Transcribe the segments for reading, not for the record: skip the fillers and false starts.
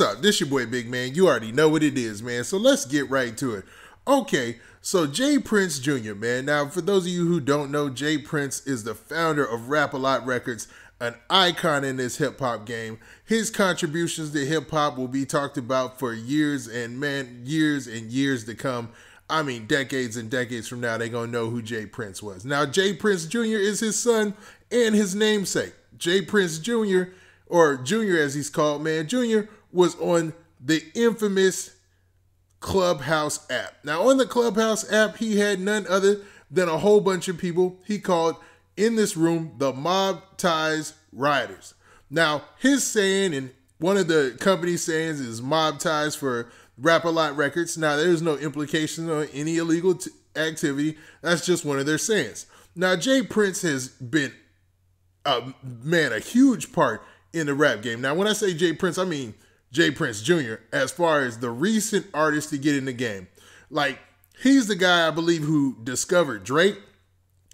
what's up? This your boy Big Man. You already know what it is, man. So let's get right to it. Okay, so J Prince Jr., man. Now, for those of you who don't know, J Prince is the founder of Rap-A-Lot Records, an icon in this hip-hop game. His contributions to hip-hop will be talked about for years and, man, years and years to come. I mean, decades and decades from now, they're going to know who J Prince was. Now, J Prince Jr. is his son and his namesake. J Prince Jr., or Jr. as he's called, man, Jr. was on the infamous Clubhouse app. Now, on the Clubhouse app, he had none other than a whole bunch of people he called, in this room, the Mob Ties Riders. Now, his saying, and one of the company's sayings, is Mob Ties for Rap-A-Lot Records. Now, there's no implication on any illegal activity. That's just one of their sayings. Now, J Prince has been, man, a huge part in the rap game. Now, when I say J Prince, I mean J Prince Jr. as far as the recent artists to get in the game. Like, he's the guy, I believe, who discovered Drake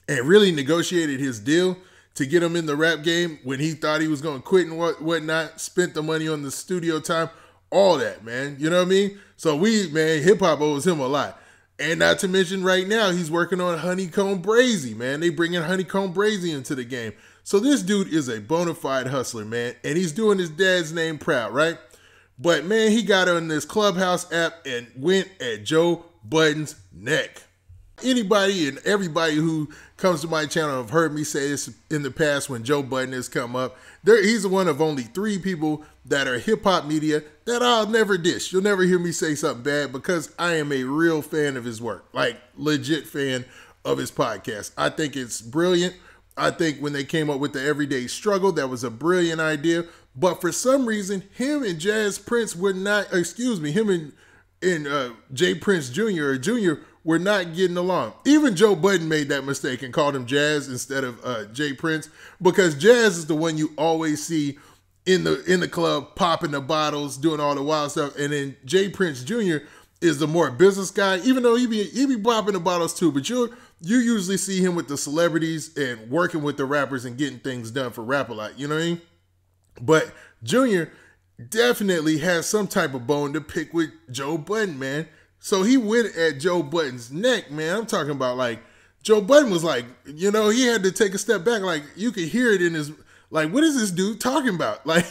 and really negotiated his deal to get him in the rap game when he thought he was going to quit and whatnot, spent the money on the studio time, all that, man. You know what I mean? So we, man, hip-hop owes him a lot. And not to mention right now, he's working on Honeycomb Brazy, man. They bringing Honeycomb Brazy into the game. So this dude is a bona fide hustler, man, and he's doing his dad's name proud, right? But, man, he got on this Clubhouse app and went at Joe Budden's neck. Anybody and everybody who comes to my channel have heard me say this in the past when Joe Budden has come up. He's one of only three people that are hip-hop media that I'll never dish. You'll never hear me say something bad because I am a real fan of his work, like legit fan of his podcast. I think it's brilliant. I think when they came up with the Everyday Struggle, that was a brilliant idea. But for some reason, him and J Prince Jr. or Jr. were not getting along. Even Joe Budden made that mistake and called him Jazz instead of J Prince, because Jazz is the one you always see in the club popping the bottles, doing all the wild stuff, and then J Prince Jr. is the more business guy, even though he be popping the bottles too. But you usually see him with the celebrities and working with the rappers and getting things done for Rap-A-Lot. You know what I mean? But Jr. definitely has some type of bone to pick with Joe Budden, man. So he went at Joe Budden's neck, man. I'm talking about, like, Joe Budden was like, you know, he had to take a step back. Like, you could hear it in his, like, what is this dude talking about? Like,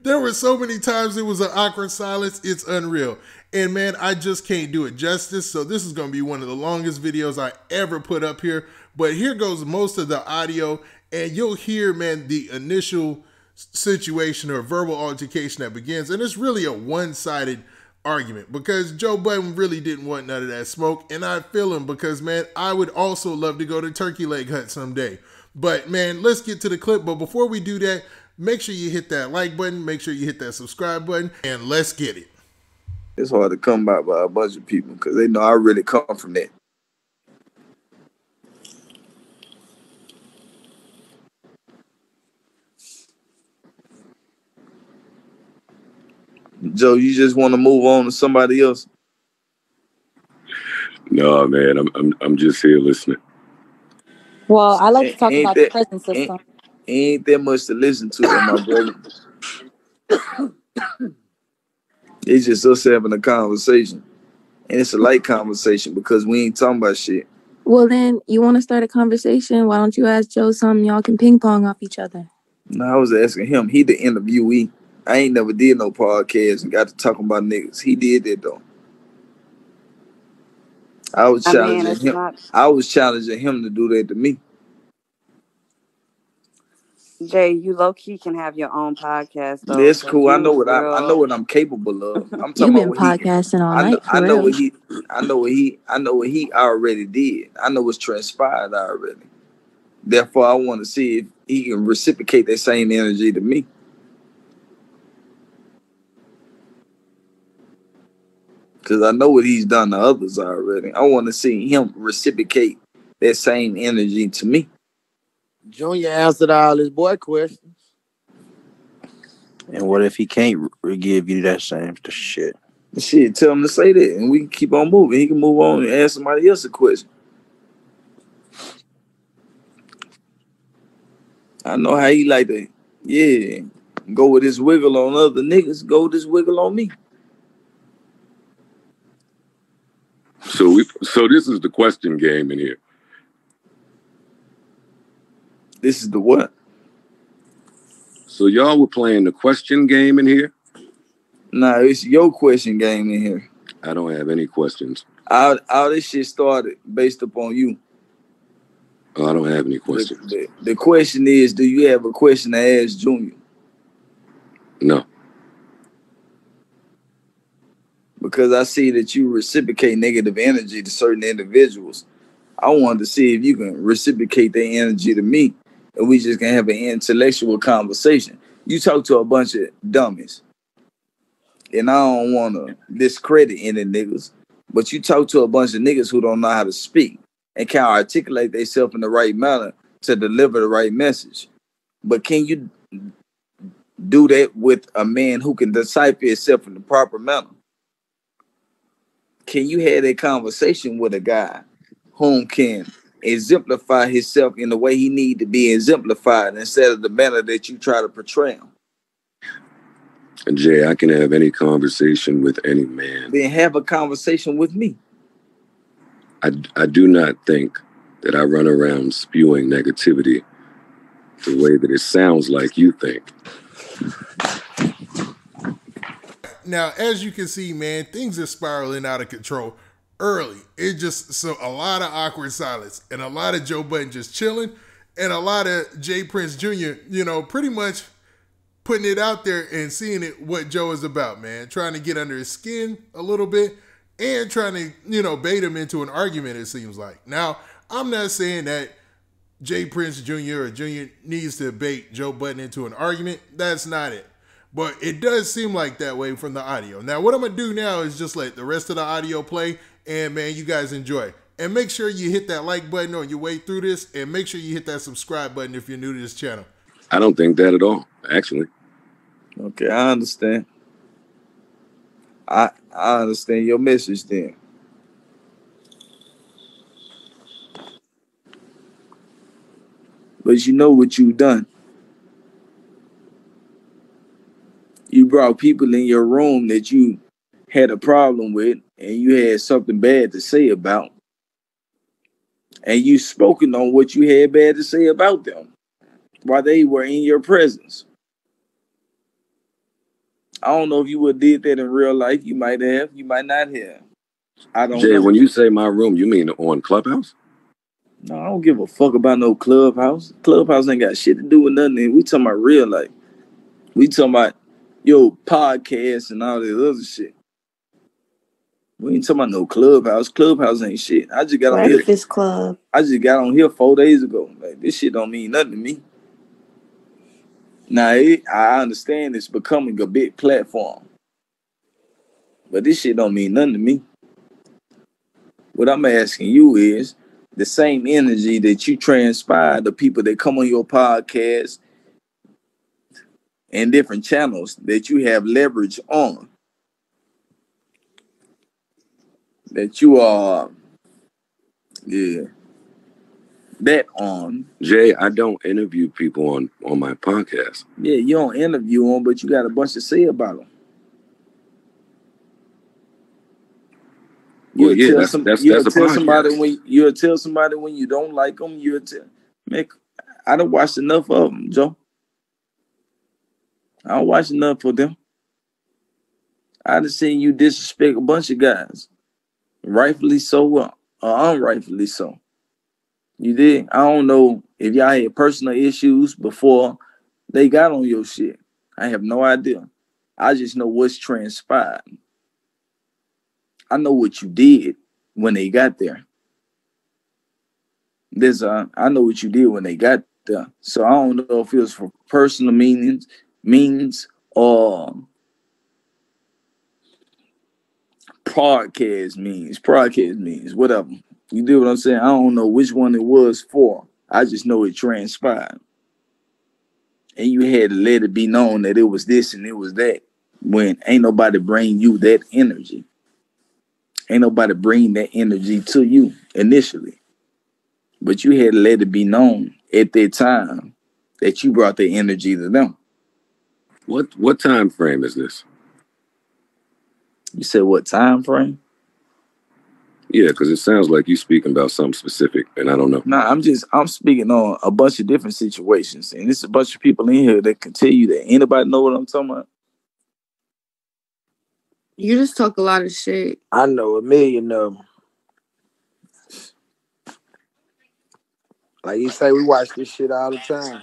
there were so many times it was an awkward silence. It's unreal. And, man, I just can't do it justice. So this is going to be one of the longest videos I ever put up here. But here goes most of the audio. And you'll hear, man, the initial situation or verbal altercation that begins. And it's really a one-sided argument because Joe Budden really didn't want none of that smoke, and I feel him because, man, I would also love to go to Turkey Leg Hut someday. But, man, let's get to the clip. But before we do that, make sure you hit that like button, make sure you hit that subscribe button, and let's get it. It's hard to come by a bunch of people because they know I really come from that. Joe, you just want to move on to somebody else? No, man, I'm just here listening. Well, I like to talk about the prison system. Ain't that much to listen to, my brother. It's just us having a conversation, and it's a light conversation because we ain't talking about shit. Well, then you want to start a conversation? Why don't you ask Joe something y'all can ping pong off each other? No, I was asking him. He the interviewee. I ain't never did no podcast and got to talking about niggas. He did that though. I was challenging him. I was challenging him to do that to me. Jay, you low key can have your own podcast though. That's cool. I know what I know what I'm capable of. I'm talking about podcasting all night. I know what he already did. I know what's transpired already. Therefore, I want to see if he can reciprocate that same energy to me. Because I know what he's done to others already. I want to see him reciprocate that same energy to me. Junior answered all his boy questions. And what if he can't give you that same shit? Shit, tell him to say that and we can keep on moving. He can move on and ask somebody else a question. I know how he like that. Yeah. go with this wiggle on other niggas, go with this wiggle on me. So this is the question game in here. This is the what? So y'all were playing the question game in here? Nah, it's your question game in here. I don't have any questions. All this shit started based upon you. Oh, I don't have any questions. The question is, do you have a question to ask Junior? No. Because I see that you reciprocate negative energy to certain individuals. I wanted to see if you can reciprocate their energy to me, and we just can have an intellectual conversation. You talk to a bunch of dummies, and I don't want to discredit any niggas, but you talk to a bunch of niggas who don't know how to speak and can articulate themselves in the right manner to deliver the right message. But can you do that with a man who can decipher himself in the proper manner? Can you have that conversation with a guy whom can exemplify himself in the way he need to be exemplified instead of the manner that you try to portray him? Jay, I can have any conversation with any man. Then have a conversation with me. I do not think that I run around spewing negativity the way that it sounds like you think. Now, as you can see, man, things are spiraling out of control early. It just, so a lot of awkward silence and a lot of Joe Budden just chilling and a lot of J Prince Jr., you know, pretty much putting it out there and seeing it, what Joe is about, man. Trying to get under his skin a little bit and trying to, you know, bait him into an argument, it seems like. Now, I'm not saying that J Prince Jr. or Jr. needs to bait Joe Budden into an argument. That's not it. But it does seem like that way from the audio. Now, what I'm going to do now is just let the rest of the audio play. And, man, you guys enjoy. And make sure you hit that like button on your way through this. And make sure you hit that subscribe button if you're new to this channel. I don't think that at all, actually. Okay, I understand. I understand your message then. But you know what you've done. You brought people in your room that you had a problem with and you had something bad to say about. And you spoken on what you had bad to say about them while they were in your presence. I don't know if you would have did that in real life. You might have. You might not have. I don't know. Jay, when you say my room, you mean on Clubhouse? No, I don't give a fuck about no Clubhouse. Clubhouse ain't got shit to do with nothing. We talking about real life. We talking about your podcast and all this other shit. We ain't talking about no Clubhouse. Clubhouse ain't shit. I just got on here. Breakfast Club. I just got on here 4 days ago. Like, this shit don't mean nothing to me. Now, I understand it's becoming a big platform. But this shit don't mean nothing to me. What I'm asking you is the same energy that you transpire the people that come on your podcast and different channels that you have leverage on. That you are, yeah. Bet on. Jay, I don't interview people on my podcast. Yeah, you don't interview them, but you got a bunch to say about them. Well, yeah, you'll tell somebody when you don't like them. You'll tell. Man, I don't watch enough of them, Joe. I don't watch enough of them. I just seen you disrespect a bunch of guys, rightfully so, or unrightfully so. You did. I don't know if y'all had personal issues before they got on your shit. I have no idea. I just know what's transpired. I know what you did when they got there. I know what you did when they got there. So I don't know if it was for personal means or podcast means, whatever. You do what I'm saying? I don't know which one it was for. I just know it transpired. And you had to let it be known that it was this and it was that when ain't nobody bring you that energy. Ain't nobody bring that energy to you initially. But you had to let it be known at that time that you brought the energy to them. What time frame is this? You said what time frame? Yeah, because it sounds like you speaking about something specific, and I don't know. No, I'm speaking on a bunch of different situations, and it's a bunch of people in here that can tell you that. Anybody know what I'm talking about? You just talk a lot of shit. I know a million of them. Like you say, we watch this shit all the time.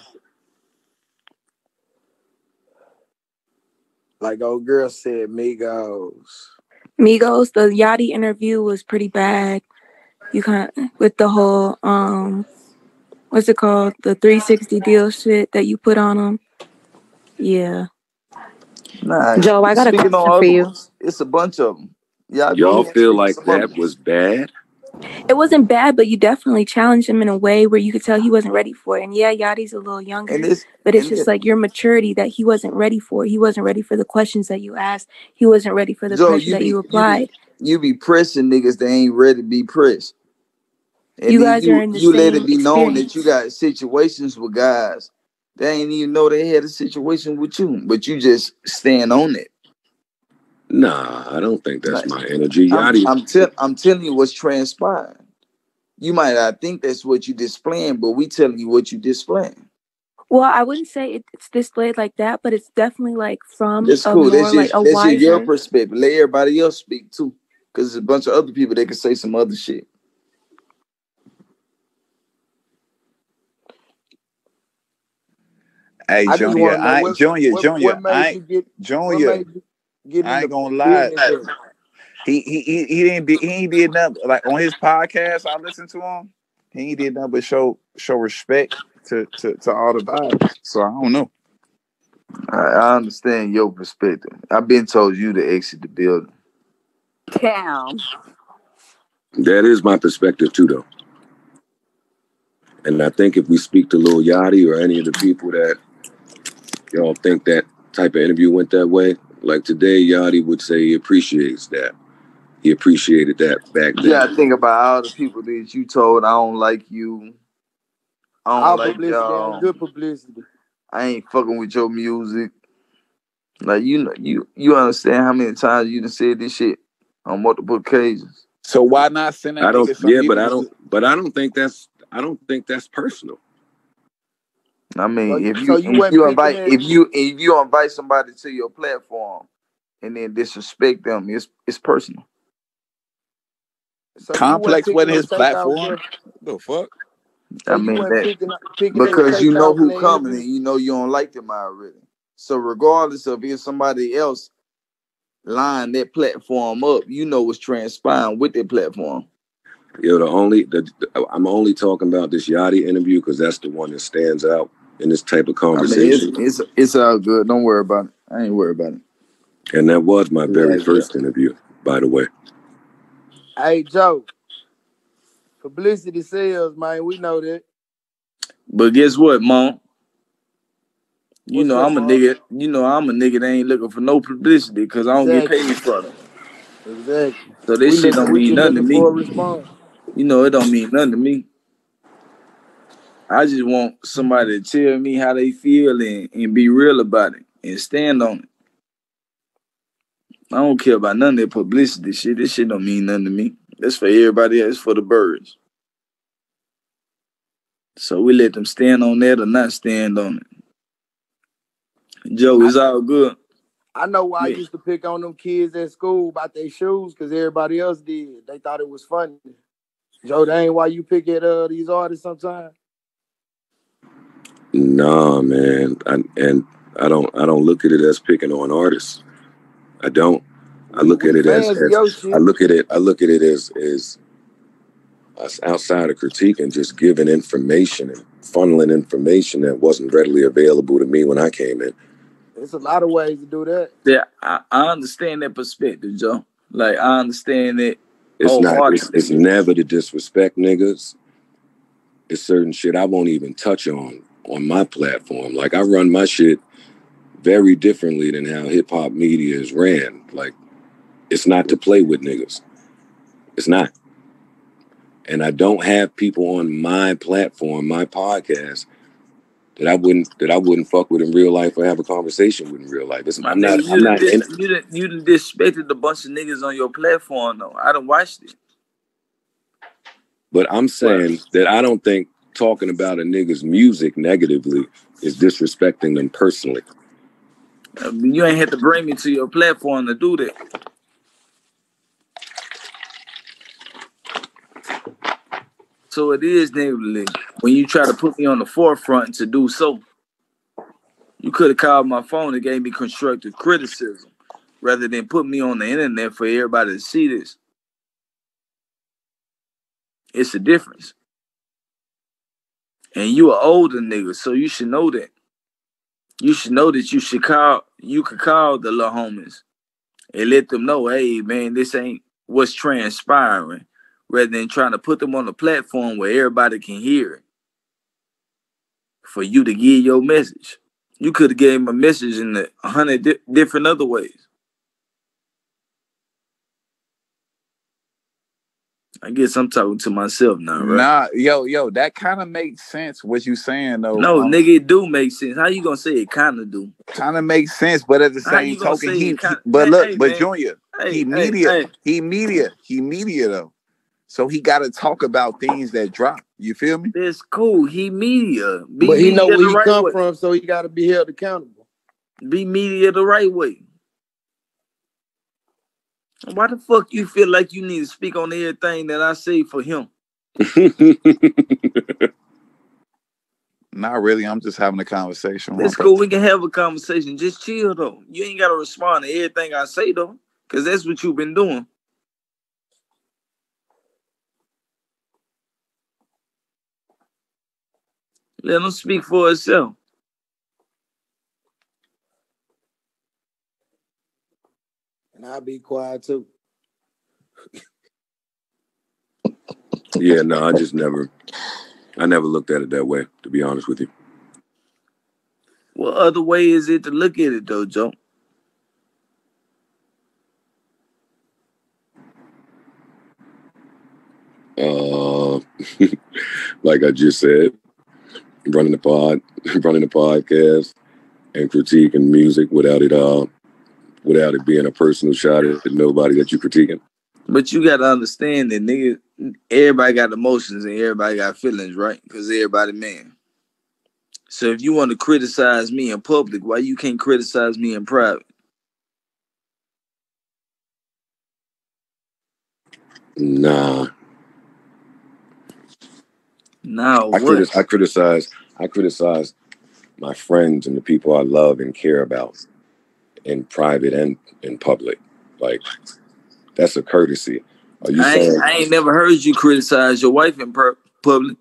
Like old girl said, Migos. Migos, the Yachty interview was pretty bad. You can't with the whole what's it called? The 360 deal shit that you put on them. Yeah. Nah, Joe, I got a question for you. It's a bunch of them. Y'all feel like that was bad? It wasn't bad, but you definitely challenged him in a way where you could tell he wasn't ready for it. And yeah, Yachty's a little younger, but it's just like your maturity that he wasn't ready for. He wasn't ready for the questions that you asked. He wasn't ready for the pressure that you applied. You be pressing niggas that ain't ready to be pressed. And you guys are in the same experience. You let it be known that you got situations with guys. They ain't even know they had a situation with you, but you just stand on it. Nah, I don't think that's my energy. I'm telling you what's transpired. You might not think that's what you displaying, but we telling you what you displaying. Well, I wouldn't say it's displayed like that, but it's definitely like from that's cool. That's your perspective. Let everybody else speak too, because there's a bunch of other people that can say some other shit. Hey, Junior, I ain't gonna lie. He didn't did nothing. Like on his podcast, I listened to him. He ain't did nothing but show respect to all the vibes. So I don't know. I understand your perspective. I've been told you to exit the building. Damn. That is my perspective too, though. And I think if we speak to Lil Yachty or any of the people that y'all think that type of interview went that way, like today, Yachty would say he appreciates that. He appreciated that back then. Yeah, I think about all the people that you told, I don't like you. I don't like y'all. Good publicity. I ain't fucking with your music. Like, you know, you understand how many times you done said this shit on multiple occasions. So why not send that? I don't think that's personal. I mean, if you invite somebody to your platform and then disrespect them, it's personal. So Complex wasn't his platform. The fuck? I mean because you know who coming and you know you don't like them already. So regardless of if somebody else line that platform up, you know what's transpiring with that platform. Yo, I'm only talking about this Yachty interview because that's the one that stands out in this type of conversation. I mean, it's all good. Don't worry about it. I ain't worried about it. And that was my very first interview, by the way. Hey, Joe. Publicity sells, man. We know that. But guess what, Mom? I'm a nigga that ain't looking for no publicity because I don't get paid for them. Exactly. So this shit don't mean nothing to me. You know, it don't mean nothing to me. I just want somebody to tell me how they feel and be real about it and stand on it. I don't care about none of that publicity shit. This shit don't mean nothing to me. That's for everybody else. It's for the birds. So we let them stand on that or not stand on it. Joe, it's all good. I know why I used to pick on them kids at school about their shoes because everybody else did. They thought it was funny. Joe, that ain't why you pick at these artists sometimes. Nah, man, I don't look at it as picking on artists. I don't. I look at it as outside of critique and just giving information and funneling information that wasn't readily available to me when I came in. There's a lot of ways to do that. Yeah, I understand that perspective, Joe. Like I understand that. It's never to disrespect niggas. It's certain shit I won't even touch on my platform. Like I run my shit very differently than how hip hop media is ran. Like it's not to play with niggas. It's not. And I don't have people on my platform, my podcast, that I wouldn't fuck with in real life or have a conversation with in real life. You disrespected a bunch of niggas on your platform though. I done watched it. But I'm saying that I don't think talking about a nigga's music negatively is disrespecting them personally. I mean, you ain't had to bring me to your platform to do that. So it is negatively when you try to put me on the forefront to do so. You could have called my phone and gave me constructive criticism rather than put me on the internet for everybody to see this. It's a difference. And you an older nigga, so you should know that. You should know that you could call the little homies and let them know, hey man, this ain't what's transpiring, rather than trying to put them on a platform where everybody can hear it for you to give your message. You could have gave them a message in 100 different other ways. I guess I'm talking to myself now, right? Nah, yo, that kind of makes sense, what you saying, though. No, nigga, it do make sense. How you gonna say it kind of do? Kind of makes sense, but at the same token, he media, though. So he got to talk about things that drop. You feel me? That's cool. He media. But he know where he come from, so he got to be held accountable. Be media the right way. Why the fuck you feel like you need to speak on everything that I say for him? Not really. I'm just having a conversation. That's cool. We can have a conversation. Just chill, though. You ain't got to respond to everything I say, though, because that's what you've been doing. Let him speak for himself. And I'll be quiet too. Yeah, no, I never looked at it that way, to be honest with you. What other way is it to look at it though, Joe? Like I just said, running the podcast and critiquing music without it being a personal shot at nobody that you critiquing. But you got to understand that, nigga, everybody got emotions and everybody got feelings, right? Because everybody man. So if you want to criticize me in public, why you can't criticize me in private? Nah, what? I criticize my friends and the people I love and care about in private and in public. Like, that's a courtesy. Are you saying I ain't never heard you criticize your wife in public?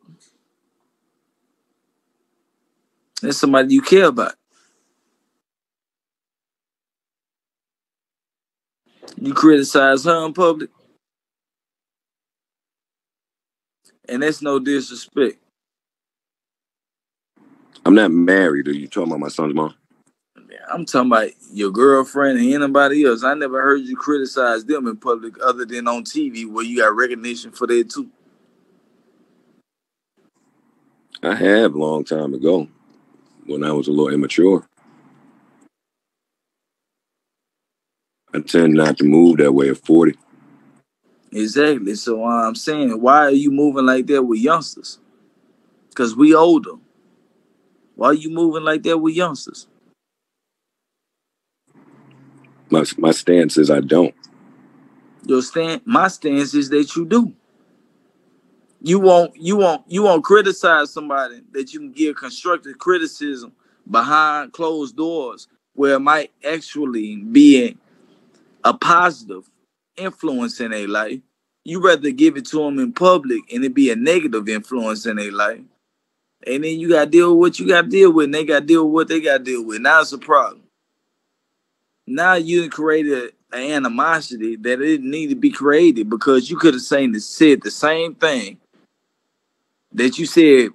That's somebody you care about. You criticize her in public? And that's no disrespect. I'm not married. Are you talking about my son's mom? I'm talking about your girlfriend and anybody else. I never heard you criticize them in public other than on TV where you got recognition for that too. I have a long time ago when I was a little immature. I tend not to move that way at 40. Exactly. So I'm saying, why are you moving like that with youngsters? Because we older. Why are you moving like that with youngsters? My stance is I don't. My stance is that you do. You won't criticize somebody that you can give constructive criticism behind closed doors where it might actually be a positive influence in their life. You rather give it to them in public and it be a negative influence in their life. And then you got to deal with what you got to deal with and they got to deal with what they got to deal with. Now it's a problem. Now you created an animosity that it didn't need to be created because you could have said the same thing that you said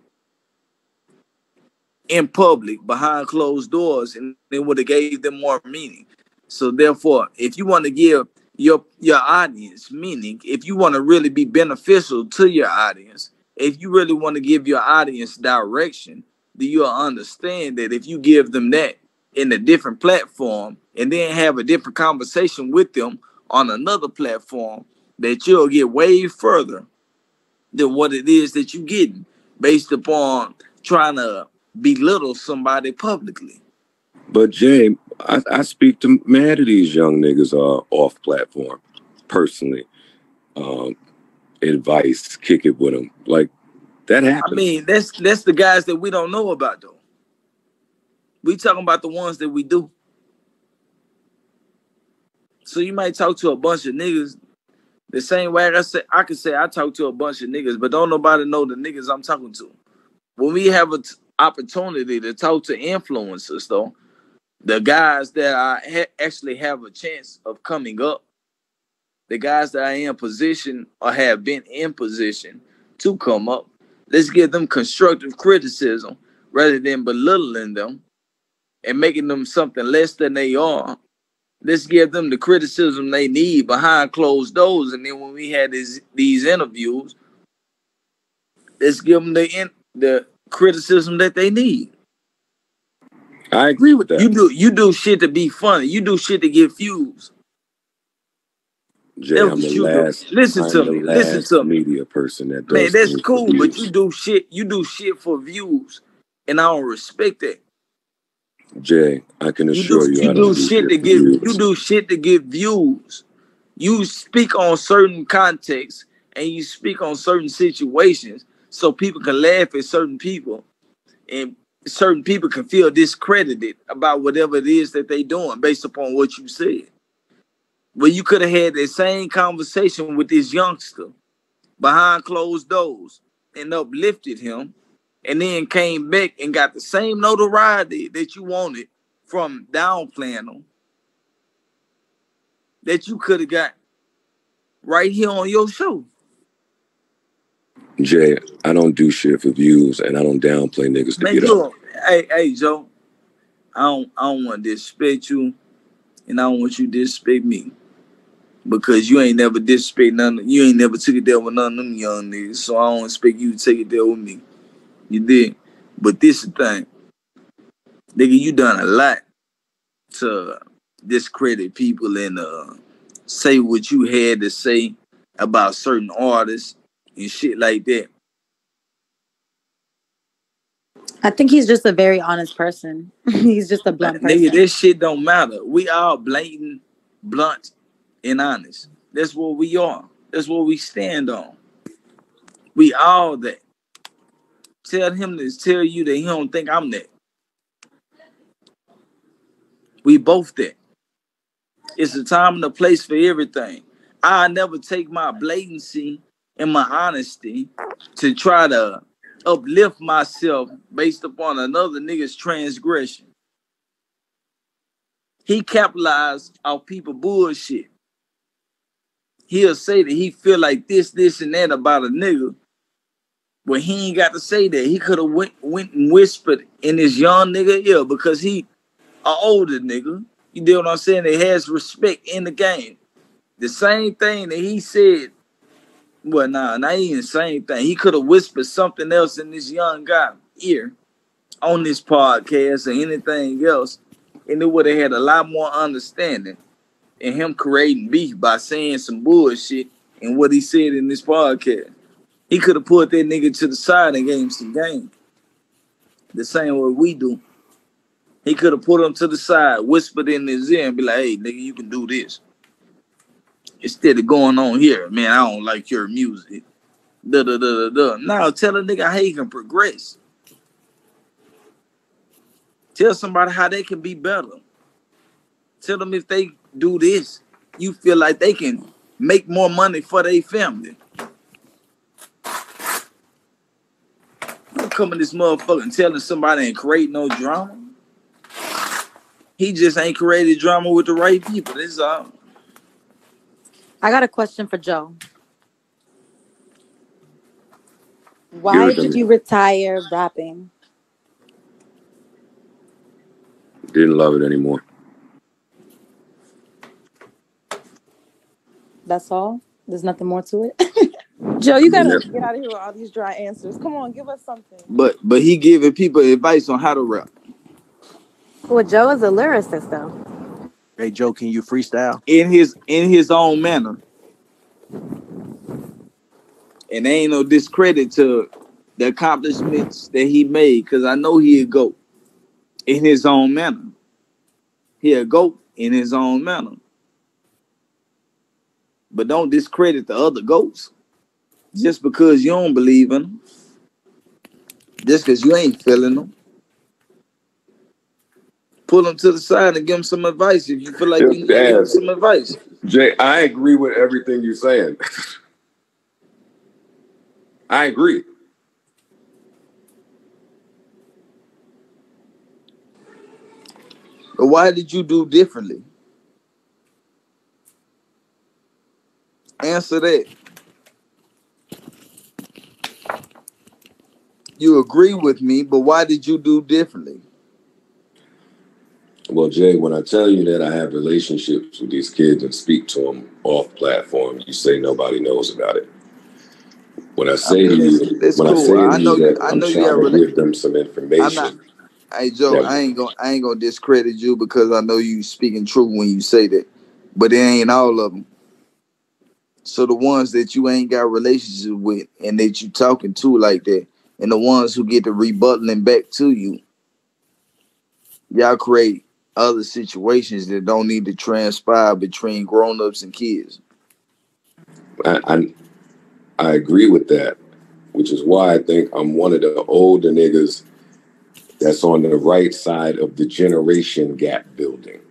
in public behind closed doors and it would have gave them more meaning. So therefore, if you want to give your audience meaning, if you want to really be beneficial to your audience, if you really want to give your audience direction, you'll understand that if you give them that in a different platform and then have a different conversation with them on another platform, that you'll get way further than what it is that you're getting based upon trying to belittle somebody publicly. But Jay, I speak to mad of these young niggas off platform, personally. Advice, kick it with them. Like, that happens. I mean, that's the guys that we don't know about, though. We talking about the ones that we do. So you might talk to a bunch of niggas the same way I could say I talk to a bunch of niggas, but don't nobody know the niggas I'm talking to. When we have an opportunity to talk to influencers, though, the guys that I actually have a chance of coming up, the guys that I am in position or have been in position to come up, let's give them constructive criticism rather than belittling them and making them something less than they are. Let's give them the criticism they need behind closed doors. And then when we had these interviews, let's give them the criticism that they need. I agree with that. You do shit to be funny. You do shit to get views. Jay, I'm the last. Listen to me. Media person that does. Man, that's cool, but you do shit. You do shit for views, and I don't respect that. Jay, I can assure you, you do shit to get views. You speak on certain contexts and you speak on certain situations, so people can laugh at certain people, and certain people can feel discredited about whatever it is that they're doing based upon what you said. Well, you could have had the same conversation with this youngster behind closed doors and uplifted him, and then came back and got the same notoriety that you wanted from downplaying him that you could have got right here on your show. Jay, I don't do shit for views, and I don't downplay niggas to get up. Hey, Joe, I don't want to disrespect you, and I don't want you to disrespect me, because you ain't never disrespect none. You ain't never took it there with none of them young niggas, so I don't expect you to take it there with me. You did, but this is the thing, nigga. You done a lot to discredit people and say what you had to say about certain artists and shit like that. I think he's just a very honest person. He's just a blunt person. Nigga, this shit don't matter. We all blatant, blunt, and honest. That's what we are. That's what we stand on. We all that. Tell him to tell you that he don't think I'm that. We both that. It's the time and the place for everything. I never take my blatancy and my honesty to try to uplift myself based upon another nigga's transgression. He capitalized off people bullshit. He'll say that he feel like this, and that about a nigga, but he ain't got to say that. He could have went and whispered in this young nigga ear, because he an older nigga. You know what I'm saying? He has respect in the game. The same thing that he said, well, not even the same thing. He could have whispered something else in this young guy's ear on this podcast or anything else, and it would have had a lot more understanding in him creating beef by saying some bullshit and what he said in this podcast. He could have pulled that nigga to the side and gave him some game. The same way we do. He could have pulled him to the side, whispered in his ear, and be like, hey, nigga, you can do this. Instead of going on here, man, I don't like your music. Da-da-da-da-da. Now tell a nigga how he can progress. Tell somebody how they can be better. Tell them if they do this, you feel like they can make more money for their family. I'm coming this motherfucker and telling somebody ain't create no drama. He just ain't created drama with the right people. That's all. I got a question for Joe. Why did you retire rapping? Didn't love it anymore. That's all? There's nothing more to it? Joe, you gotta get out of here with all these dry answers. Come on, give us something. But he giving people advice on how to rap. Well, Joe is a lyricist, though. Hey, Joe, can you freestyle? In his own manner. And there ain't no discredit to the accomplishments that he made, because I know he'll go in his own manner. He'll go in his own manner. But don't discredit the other goats just because you don't believe in them. Just because you ain't feeling them. Pull them to the side and give them some advice if you feel like you need to give them some advice. Jay, I agree with everything you're saying. I agree. But why did you do differently? Answer that. You agree with me, but why did you do differently? Well, Jay, when I tell you that I have relationships with these kids and speak to them off platform, you say nobody knows about it. When I say to you, that I'm trying to give them some information. Hey, Joe, I ain't gonna discredit you because I know you speaking true when you say that, but it ain't all of them. So the ones that you ain't got relationships with and that you talking to like that, and the ones who get the rebuttaling back to you, y'all create other situations that don't need to transpire between grown-ups and kids. I agree with that, which is why I think I'm one of the older niggas that's on the right side of the generation gap building.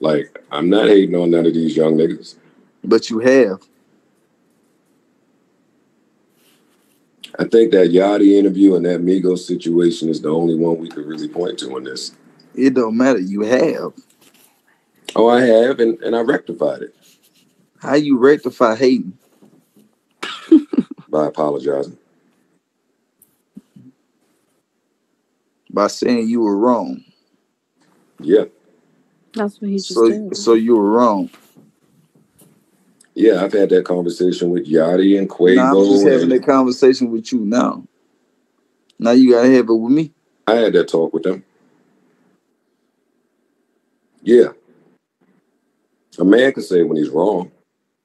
Like, I'm not hating on none of these young niggas. But you have. I think that Yachty interview and that Migos situation is the only one we could really point to on this. It don't matter. You have. Oh, I have, and I rectified it. How you rectify hating? By apologizing. By saying you were wrong. Yeah. That's what he just did. So you were wrong. Yeah, I've had that conversation with Yachty and Quavo. Nah, I'm just having that conversation with you now. Now you gotta have it with me. I had that talk with them. Yeah. A man can say when he's wrong.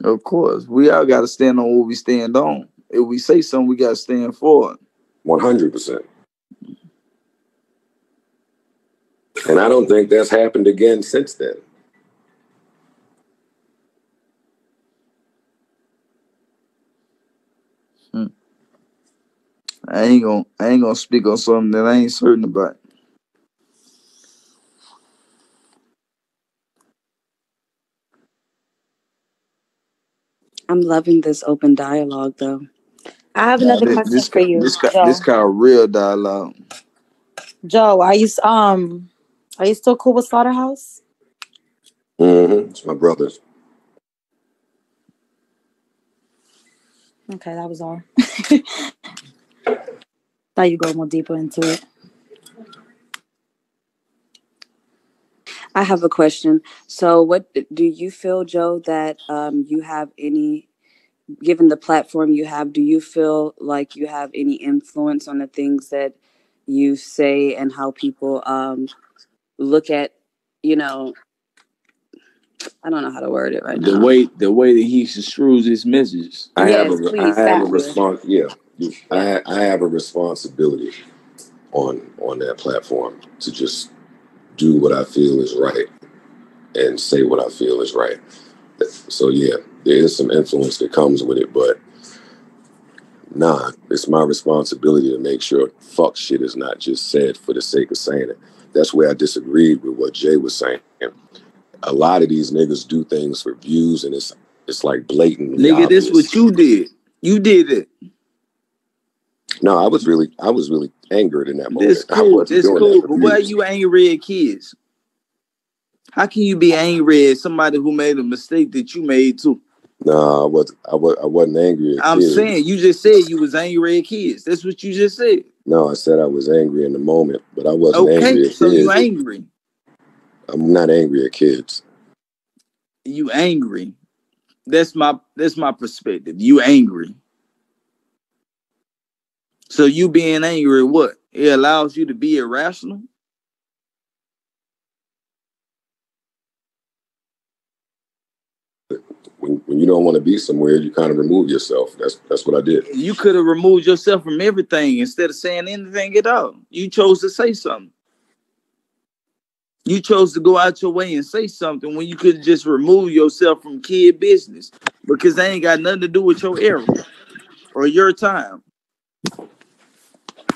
Of course. We all gotta stand on what we stand on. If we say something, we gotta stand for it. 100%. And I don't think that's happened again since then. I ain't gonna speak on something that I ain't certain about. I'm loving this open dialogue, though. I have another question for you. This called real dialogue. Joe, are you still cool with Slaughterhouse? Mm-hmm. It's my brothers. Okay, that was all. Thought you go more deeper into it. I have a question. So what do you feel, Joe, that you have any, given the platform you have, do you feel like you have any influence on the things that you say and how people look at, you know, I don't know how to word it right now. The way that he construes his messages. I have a response. Yeah. I have a responsibility on that platform to just do what I feel is right and say what I feel is right. So, yeah, there is some influence that comes with it, but nah, it's my responsibility to make sure fuck shit is not just said for the sake of saying it. That's where I disagreed with what Jay was saying. A lot of these niggas do things for views, and it's like blatant. Nigga, obvious. This what you did. You did it. No, I was really angered in that moment. This cool. But why are you angry at kids? How can you be angry at somebody who made a mistake that you made too? No, I wasn't angry at kids. I'm saying you just said you was angry at kids. That's what you just said. No, I said I was angry in the moment, but I wasn't angry at kids. Okay, so you angry. I'm not angry at kids. You angry. That's my perspective. You angry. So you being angry, what? It allows you to be irrational? When you don't want to be somewhere, you kind of remove yourself. That's what I did. You could have removed yourself from everything instead of saying anything at all. You chose to say something. You chose to go out your way and say something when you could just remove yourself from kid business, because they ain't got nothing to do with your era or your time.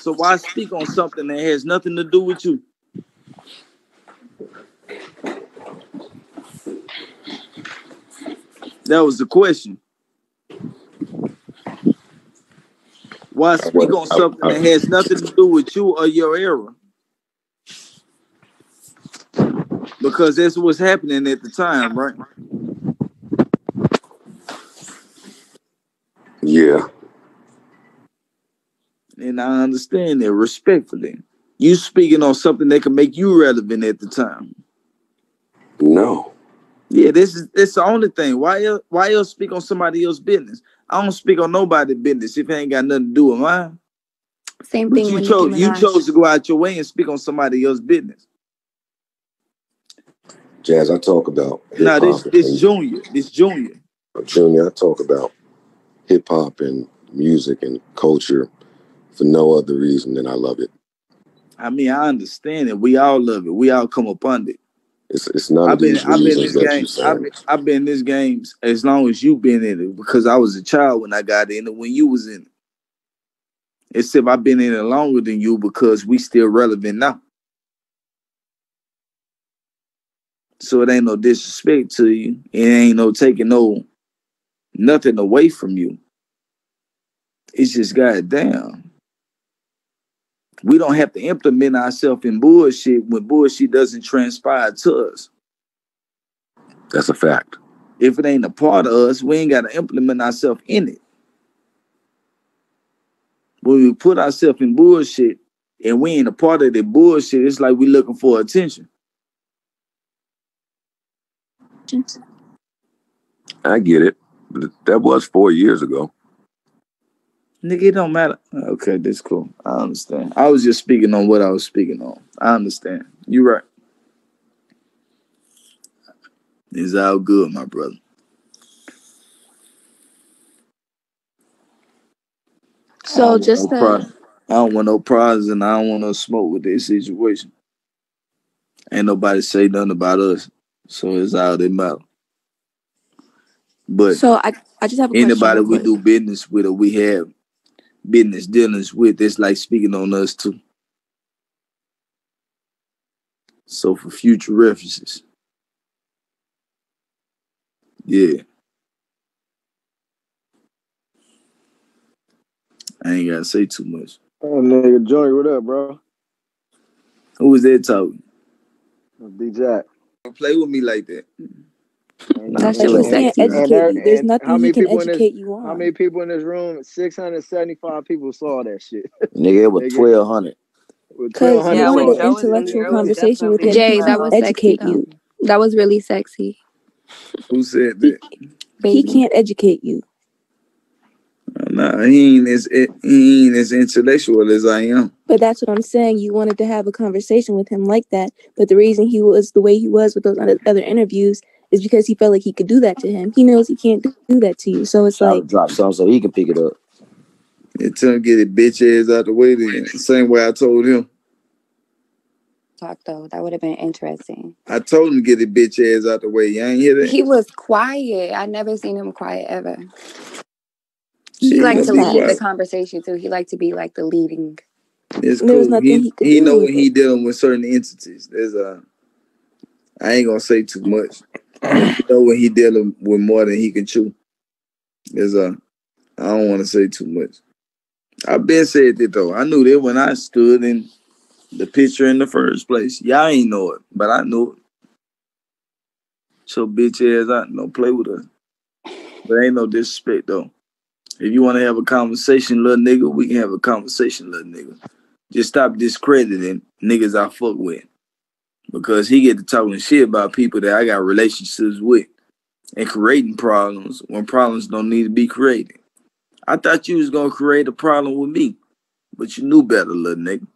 So why speak on something that has nothing to do with you? That was the question. Why speak on something that has nothing to do with you or your era? Because that's what's happening at the time, right? Yeah. And I understand that respectfully. You speaking on something that can make you relevant at the time. No. Yeah, this is the only thing. Why else speak on somebody else's business? I don't speak on nobody's business if it ain't got nothing to do with mine. Same thing. You chose to go out your way and speak on somebody else's business. Jazz, I talk about hip-hop. No, this Junior. Junior, I talk about hip-hop and music and culture for no other reason than I love it. I mean, I understand it. We all love it. We all come upon it. It's not. I've been in this game as long as you've been in it, because I was a child when I got in it, when you was in it. Except I've been in it longer than you, because we still relevant now. So it ain't no disrespect to you. It ain't no taking nothing away from you. It's just goddamn. We don't have to implement ourselves in bullshit when bullshit doesn't transpire to us. That's a fact. If it ain't a part of us, we ain't got to implement ourselves in it. When we put ourselves in bullshit and we ain't a part of the bullshit, it's like we looking for attention. I get it. That was 4 years ago. Nigga, it don't matter. Okay, that's cool. I understand. I was just speaking on what I was speaking on. I understand. You're right. It's all good, my brother. So just that. I don't want no problems, and I don't want no smoke with this situation. Ain't nobody say nothing about us, so it's all that matter. But so I just have a question. Anybody we do business with or we have business dealings with, it's like speaking on us too. So for future references. Yeah. I ain't gotta say too much. Oh nigga, Joey, what up, bro? Who was that talking? D-Jack. Don't play with me like that. That shit was educated. There's nothing you can educate you on. How many people in this room? 675 people saw that shit. Nigga, it was 1,200. Because now an intellectual conversation with Jay, that was educate you. That was really sexy. Who said that? He can't educate you. No, he ain't as intellectual as I am. But that's what I'm saying. You wanted to have a conversation with him like that, but the reason he was the way he was with those other interviews is because he felt like he could do that to him. He knows he can't do that to you, so it's like drop something so he can pick it up. Yeah, tell him get his bitch ass out the way. Then same way I told him. Talk though, that would have been interesting. I told him get his bitch ass out the way. You ain't hear that? He was quiet. I never seen him quiet ever. He liked to lead the conversation too. He liked to be like the leading. It's cool. He know when he dealing with certain entities. There's a. I ain't gonna say too much. You know when he dealing with more than he can chew. I don't want to say too much. I've been said that though. I knew that when I stood in the picture in the first place. Y'all ain't know it, but I knew it. So bitch ass out, don't play with us. But ain't no disrespect though. If you want to have a conversation, little nigga, we can have a conversation, little nigga. Just stop discrediting niggas I fuck with. Because he get to talking shit about people that I got relationships with and creating problems when problems don't need to be created. I thought you was going to create a problem with me but you knew better, little nigga.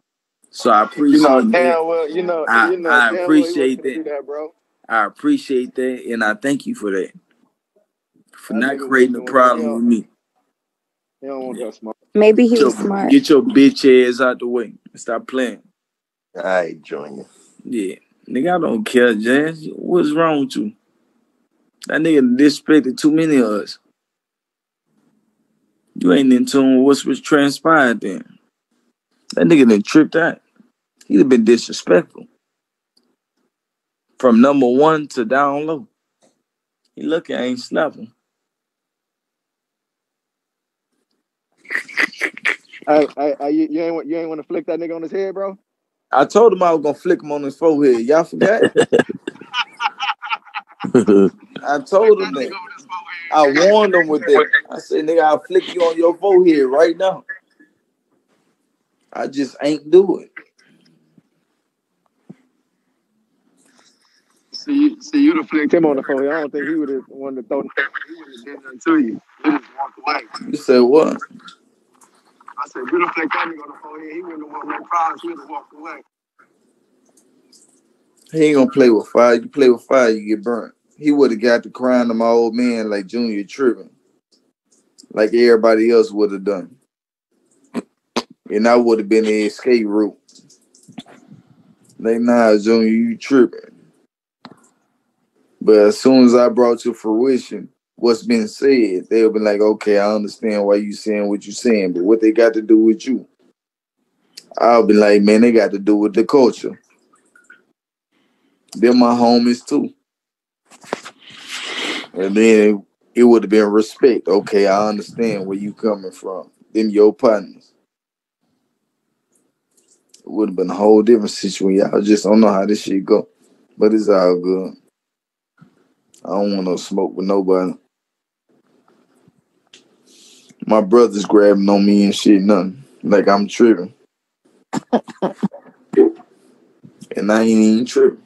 So I appreciate I appreciate that, bro. I appreciate that, and I thank you for that. For not creating a problem with me. They don't want that smart. Maybe he was smart. Get your bitch ass out the way. Stop playing. I join you. Yeah. Nigga, I don't care, Jazz. What's wrong with you? That nigga disrespected too many of us. You ain't in tune with what's transpired then. That nigga done tripped out. He'd have been disrespectful. From number one to down low. He lucky I ain't snapping. You ain't want to flick that nigga on his head, bro? I told him I was going to flick him on his forehead. Y'all forgot? I told him that. I warned him with that. I said, nigga, I'll flick you on your forehead right now. I just ain't do it. See, you'd have flicked him on the phone. I don't think he would have wanted to throw the paper. He would have did nothing to you. He just walked away. You said what? I said, you'd have flicked that nigga on the phone. He wouldn't have won no prize. He would have walked away. He ain't going to play with fire. You play with fire, you get burnt. He would have got to crying to my old man like Junior tripping. Like everybody else would have done. And I would have been the escape route. Like, nah, Junior, you tripping. But as soon as I brought to fruition what's been said, they'll be like, okay, I understand why you saying what you're saying, but what they got to do with you? I'll be like, man, they got to do with the culture. They're my homies too. And then it would have been respect. Okay, I understand where you coming from. Them your partners. It would have been a whole different situation. Y'all just don't know how this shit go. But it's all good. I don't want no smoke with nobody. My brother's grabbing on me and shit, nothing. Like I'm tripping. And I ain't even tripping.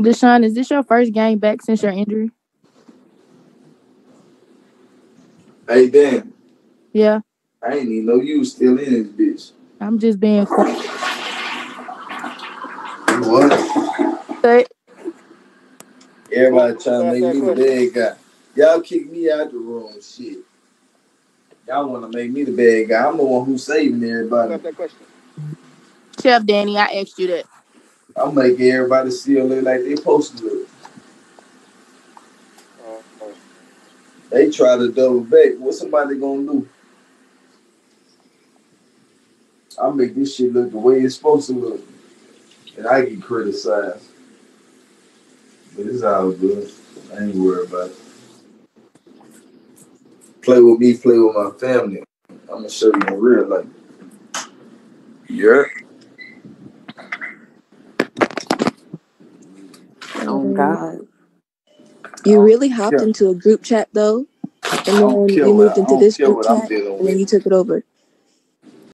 Deshaun, is this your first game back since your injury? Hey, damn. Yeah. I ain't even know you was still in this bitch. I'm just being quiet. What? Hey. Everybody trying to make me the bad guy. Y'all kick me out the room, shit. Y'all want to make me the bad guy. I'm the one who's saving everybody. What's that question? Chef Danny, I asked you that. I'm making everybody still look like they supposed to look. They try to double back. What's somebody going to do? I make this shit look the way it's supposed to look. And I get criticized. But it's all good. I ain't worried about it. Play with me, play with my family. I'm going to show you in real life. Yeah. Oh, God. You really hopped into a group chat, though. And then you moved into this group chat, and then you took it over.